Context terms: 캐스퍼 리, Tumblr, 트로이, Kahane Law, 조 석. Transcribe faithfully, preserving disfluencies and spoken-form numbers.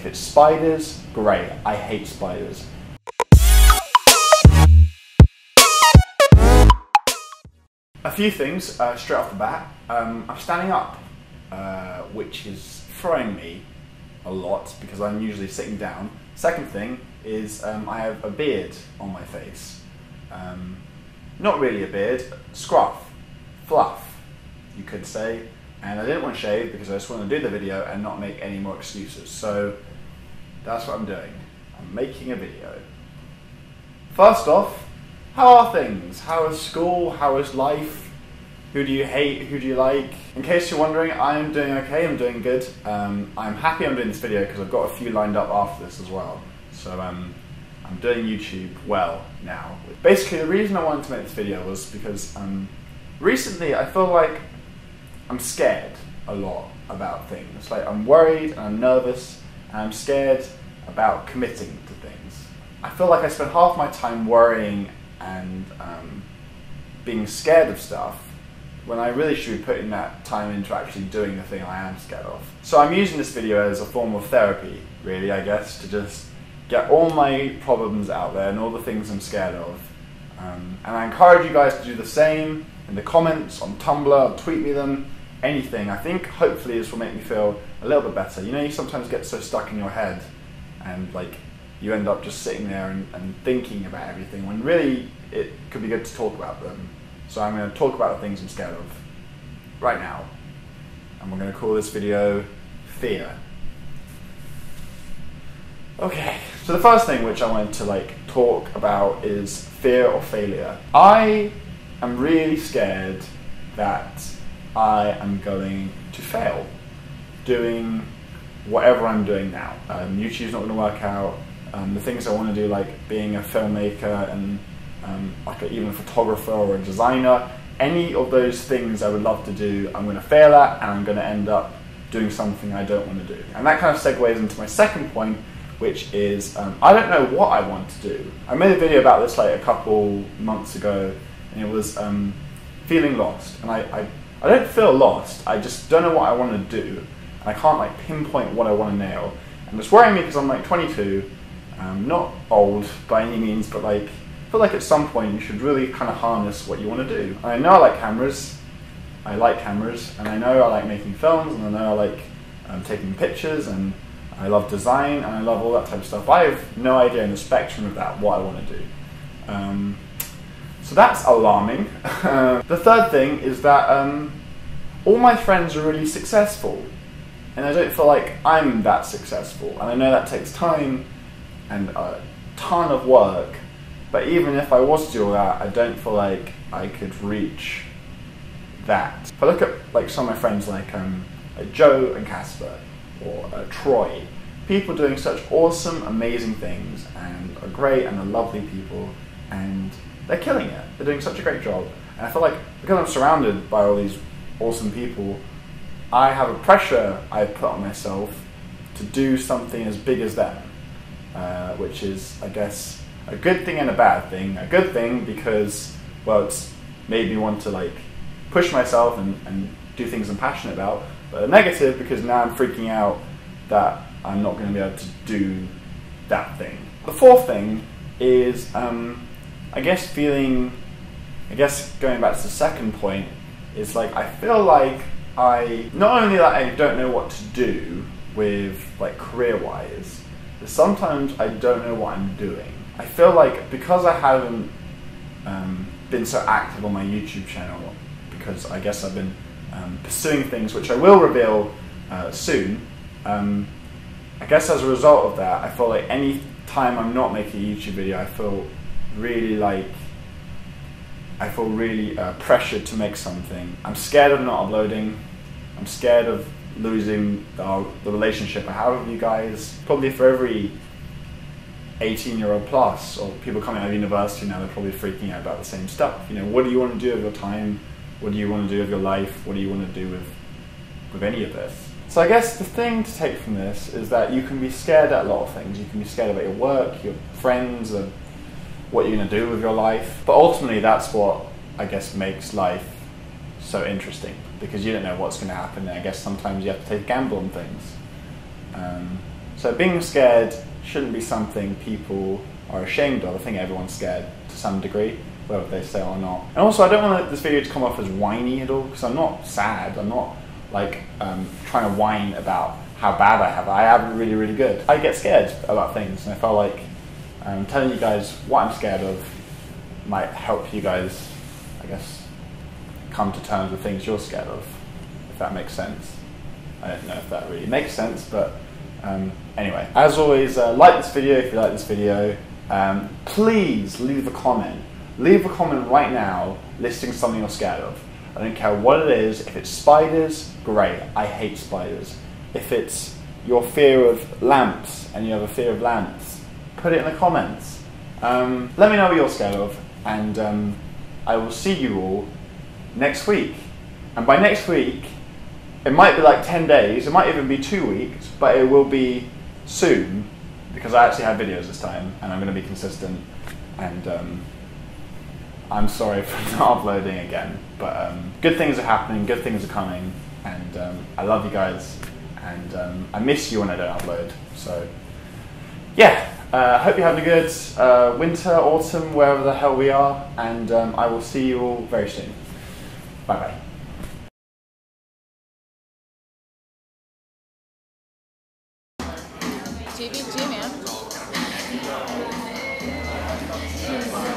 If it's spiders, great. I hate spiders. A few things uh, straight off the bat. Um, I'm standing up, uh, which is throwing me a lot because I'm usually sitting down. Second thing is um, I have a beard on my face. Um, not really a beard, scruff, fluff, you could say. And I didn't want to shave because I just wanted to do the video and not make any more excuses. So that's what I'm doing. I'm making a video. First off, how are things? How is school? How is life? Who do you hate? Who do you like? In case you're wondering, I am doing okay, I'm doing good. Um, I'm happy I'm doing this video because I've got a few lined up after this as well. So um, I'm doing YouTube well now. Basically, the reason I wanted to make this video was because um, recently I feel like I'm scared a lot about things. Like, I'm worried and I'm nervous and I'm scared about committing to things. I feel like I spend half my time worrying and um, being scared of stuff when I really should be putting that time into actually doing the thing I am scared of. So I'm using this video as a form of therapy, really, I guess, to just get all my problems out there and all the things I'm scared of. Um, and I encourage you guys to do the same in the comments, on Tumblr, or tweet me them, anything. I think hopefully this will make me feel a little bit better. You know, you sometimes get so stuck in your head and like, you end up just sitting there and, and thinking about everything when really it could be good to talk about them. So I'm going to talk about the things I'm scared of right now. And we're going to call this video Fear. Okay, so the first thing which I wanted to like talk about is fear or failure. I am really scared that I am going to fail doing whatever I'm doing now. Um, YouTube's not going to work out. Um, the things I want to do, like being a filmmaker and um, like a, even a photographer or a designer, any of those things I would love to do, I'm going to fail at, and I'm going to end up doing something I don't want to do. And that kind of segues into my second point, which is um, I don't know what I want to do. I made a video about this like a couple months ago, and it was um, feeling lost. And I, I, I don't feel lost. I just don't know what I want to do, and I can't like pinpoint what I want to nail. And it's worrying me because I'm like twenty-two. Um, not old by any means, but like, I feel like at some point you should really kind of harness what you want to do. And I know I like cameras, I like cameras, and I know I like making films, and I know I like um, taking pictures, and I love design, and I love all that type of stuff. I have no idea in the spectrum of that what I want to do. Um, so that's alarming. The third thing is that um, all my friends are really successful, and I don't feel like I'm that successful, and I know that takes time, and a ton of work, but even if I was to do all that, I don't feel like I could reach that. If I look at like some of my friends like, um, like Joe and Casper, or uh, Troy, people doing such awesome, amazing things, and are great, and are lovely people, and they're killing it. They're doing such a great job, and I feel like because I'm surrounded by all these awesome people, I have a pressure I put on myself to do something as big as them. Uh, which is, I guess, a good thing and a bad thing. A good thing because, well, it's made me want to like push myself and, and do things I'm passionate about. But a negative because now I'm freaking out that I'm not going to be able to do that thing. The fourth thing is, um, I guess, feeling. I guess going back to the second point is like I feel like I not only that I don't know what to do with like career-wise. Sometimes I don't know what I'm doing. I feel like because I haven't um, been so active on my YouTube channel, because I guess I've been um, pursuing things which I will reveal uh, soon, um, I guess as a result of that, I feel like any time I'm not making a YouTube video, I feel really like, I feel really uh, pressured to make something. I'm scared of not uploading, I'm scared of losing the, the relationship I have with you guys. Probably for every eighteen year old plus, or people coming out of university now, they're probably freaking out about the same stuff. You know, what do you want to do with your time? What do you want to do with your life? What do you want to do with, with any of this? So I guess the thing to take from this is that you can be scared at a lot of things. You can be scared about your work, your friends, and what you're going to do with your life. But ultimately that's what, I guess, makes life so interesting, because you don't know what's going to happen, and I guess sometimes you have to take a gamble on things. Um, So being scared shouldn't be something people are ashamed of. I think everyone's scared to some degree, whether they say or not. And also, I don't want this video to come off as whiny at all, because I'm not sad. I'm not like um, trying to whine about how bad I have. I have really, really good. I get scared about things, and I felt like um, telling you guys what I'm scared of might help you guys, I guess, come to terms with things you're scared of, if that makes sense. I don't know if that really makes sense, but um, anyway. As always, uh, like this video if you like this video. Um, please leave a comment. Leave a comment right now listing something you're scared of. I don't care what it is. If it's spiders, great. I hate spiders. If it's your fear of lamps and you have a fear of lamps, put it in the comments. Um, let me know what you're scared of, and um, I will see you all next week. And by next week, it might be like ten days, it might even be two weeks, but it will be soon, because I actually have videos this time, and I'm going to be consistent, and um, I'm sorry for not uploading again, but um, good things are happening, good things are coming, and um, I love you guys, and um, I miss you when I don't upload, so yeah, I uh, hope you're having a good uh, winter, autumn, wherever the hell we are, and um, I will see you all very soon. Bye-bye. G B G, man.